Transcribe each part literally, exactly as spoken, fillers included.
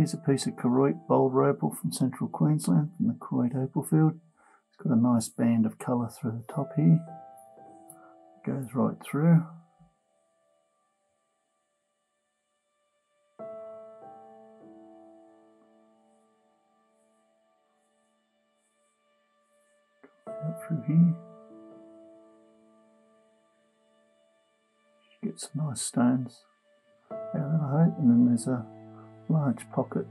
Here's a piece of Koroit boulder opal from central Queensland, from the Koroit Opal Field. It's got a nice band of colour through the top here. Goes right through. Out through here. Get some nice stones out of that, I hope. And then there's a large pocket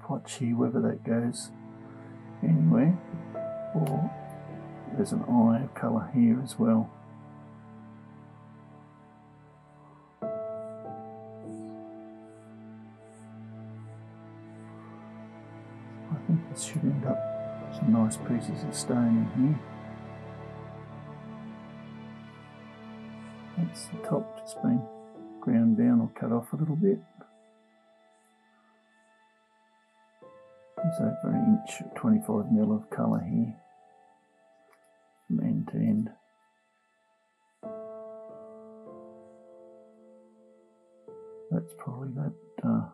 potchy, whether that goes anywhere, or there's an eye of colour here as well. I think this should end up some nice pieces of stone in here. That's the top just been ground down or cut off a little bit. There's over an inch, twenty-five mil of colour here, from end to end. That's probably that uh,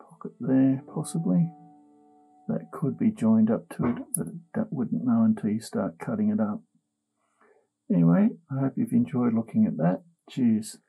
pocket there, possibly. That could be joined up to it, but that wouldn't know until you start cutting it up. Anyway, I hope you've enjoyed looking at that. Cheers.